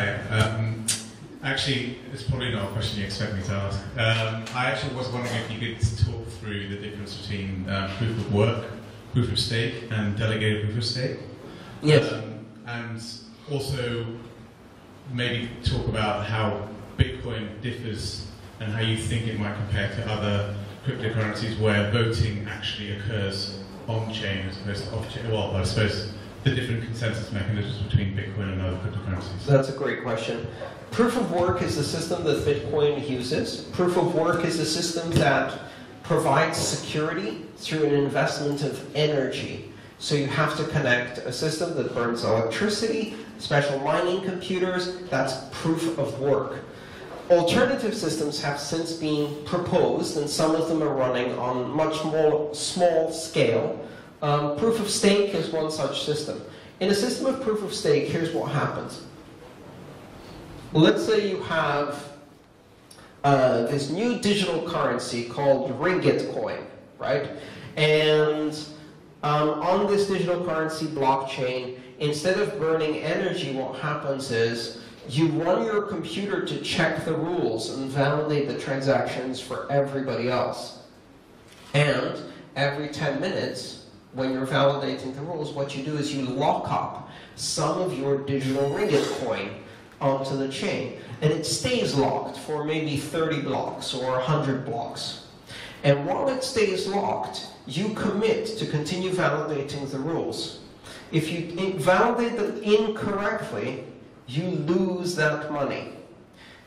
Hi. Actually, it's probably not a question you expect me to ask. I actually was wondering if you could talk through the difference between proof of work, proof of stake, and delegated proof of stake. Yes. And also, maybe talk about how Bitcoin differs and how you think it might compare to other cryptocurrencies where voting actually occurs on-chain as opposed to off-chain. Well, I suppose the different consensus mechanisms between Bitcoin and other cryptocurrencies. That's a great question. Proof of work is the system that Bitcoin uses. Proof of work is a system that provides security through an investment of energy. So you have to connect a system that burns electricity, special mining computers. That's proof of work. Alternative systems have since been proposed, and some of them are running on much more small scale. Proof of stake is one such system. In a system of proof of stake, here's what happens. Let's say you have this new digital currency called Ringitcoin, right? And on this digital currency blockchain, instead of burning energy, what happens is you run your computer to check the rules and validate the transactions for everybody else. And every 10 minutes, when you're validating the rules, what you do is you lock up some of your digital Ringitcoin onto the chain. And it stays locked for maybe 30 blocks or 100 blocks. And while it stays locked, you commit to continue validating the rules. If you validate them incorrectly, you lose that money.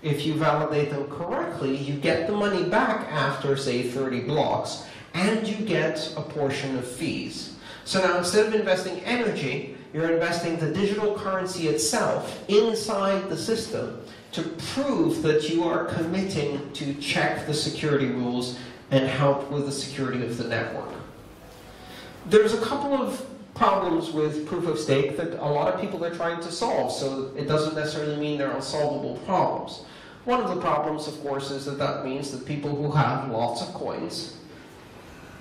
If you validate them correctly, you get the money back after, say, 30 blocks, and you get a portion of fees. So now, instead of investing energy, you're investing the digital currency itself inside the system to prove that you are committing to check the security rules and help with the security of the network. There's a couple of problems with proof of stake that a lot of people are trying to solve, so it doesn't necessarily mean they're unsolvable problems. One of the problems, of course, is that that means that people who have lots of coins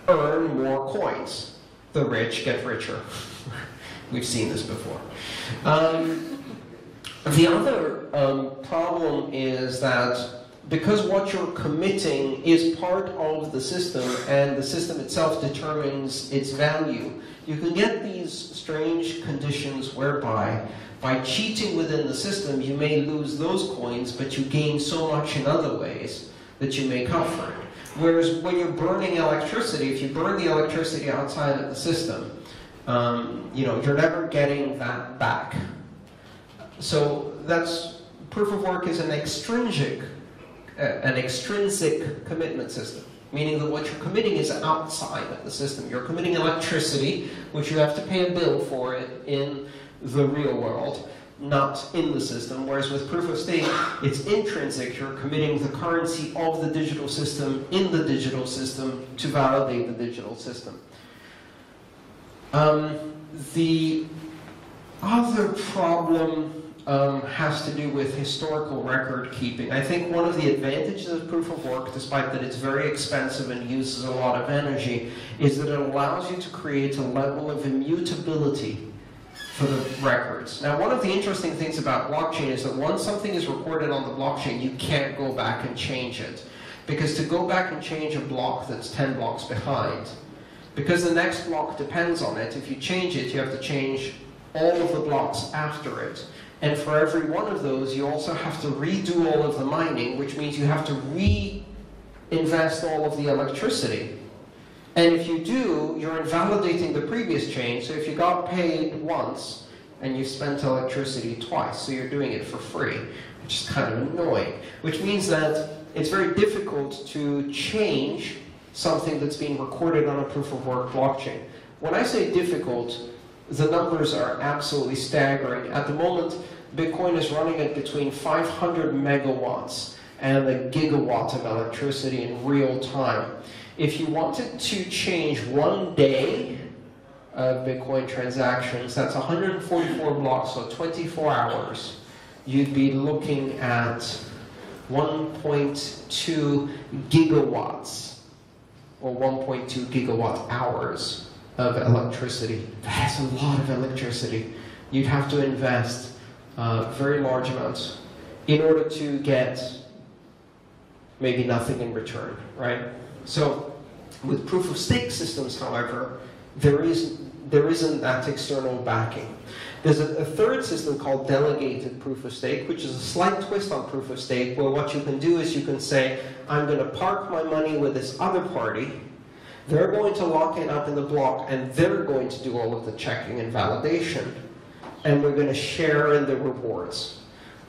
earn more coins. The rich get richer. We've seen this before. The other problem is that because what you're committing is part of the system and the system itself determines its value, you can get these strange conditions whereby by cheating within the system you may lose those coins, but you gain so much in other ways that you make up for it. Whereas when you're burning electricity, if you burn the electricity outside of the system, you know, you're never getting that back. So that's, proof of work is an extrinsic commitment system, meaning that what you're committing is outside of the system. You're committing electricity, which you have to pay a bill for it in the real world, not in the system. Whereas with proof of stake, it's intrinsic. You're committing the currency of the digital system in the digital system to validate the digital system. The other problem has to do with historical record keeping. I think one of the advantages of proof of work, despite that it's very expensive and uses a lot of energy, is that it allows you to create a level of immutability for the records. Now, one of the interesting things about blockchain is that once something is recorded on the blockchain, you can't go back and change it. Because to go back and change a block that's 10 blocks behind, because the next block depends on it, if you change it, you have to change all of the blocks after it. And for every one of those, you also have to redo all of the mining, which means you have to reinvest all of the electricity. And if you do, you're invalidating the previous change. So if you got paid once, and you spent electricity twice, so you're doing it for free, which is kind of annoying. Which means that it's very difficult to change something that's being recorded on a proof-of-work blockchain. When I say difficult, the numbers are absolutely staggering. At the moment, Bitcoin is running at between 500 megawatts and a gigawatt of electricity in real time. If you wanted to change one day of Bitcoin transactions, that's 144 blocks, so 24 hours, you'd be looking at 1.2 gigawatts or 1.2 gigawatt hours of electricity. That's a lot of electricity. You'd have to invest very large amounts, in order to get maybe nothing in return, right? So with proof-of-stake systems, however, there isn't that external backing. There's a third system called delegated proof-of-stake, which is a slight twist on proof-of-stake, where what you can do is you can say, I'm going to park my money with this other party. They're going to lock it up in the block, and they're going to do all of the checking and validation, and we're going to share in the rewards.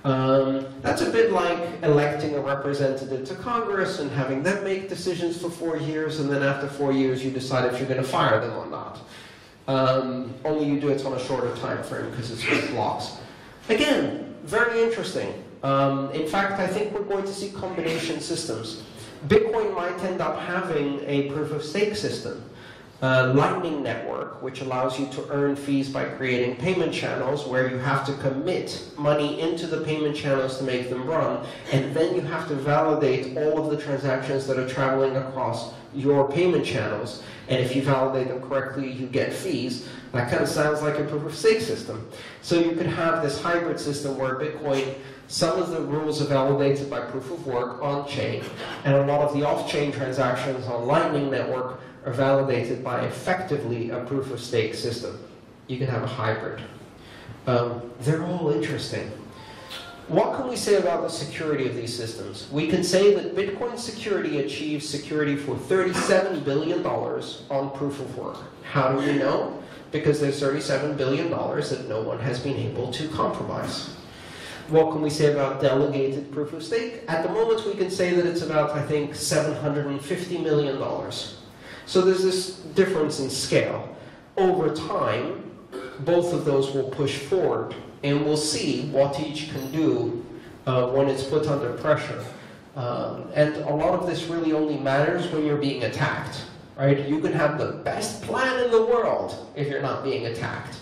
That's a bit like electing a representative to Congress and having them make decisions for 4 years, and then after 4 years you decide if you're going to fire them or not. Only you do it on a shorter time frame because it's just blocks. Again, very interesting. In fact, I think we're going to see combination systems. Bitcoin might end up having a proof-of-stake system. Lightning Network, which allows you to earn fees by creating payment channels where you have to commit money into the payment channels to make them run, and then you have to validate all of the transactions that are traveling across your payment channels, and if you validate them correctly, you get fees. That kind of sounds like a proof-of-stake system. So you could have this hybrid system where Bitcoin, some of the rules are validated by proof-of-work on-chain, and a lot of the off-chain transactions on Lightning Network are validated by effectively a proof-of-stake system. You can have a hybrid. They're all interesting. What can we say about the security of these systems? We can say that Bitcoin security achieves security for $37 billion on proof-of-work. How do we know? Because there's $37 billion that no one has been able to compromise. What can we say about delegated proof-of-stake? At the moment, we can say that it's about, I think, $750 million. So there's this difference in scale. Over time, both of those will push forward, and we'll see what each can do when it's put under pressure. And a lot of this really only matters when you're being attacked, right? You can have the best plan in the world if you're not being attacked.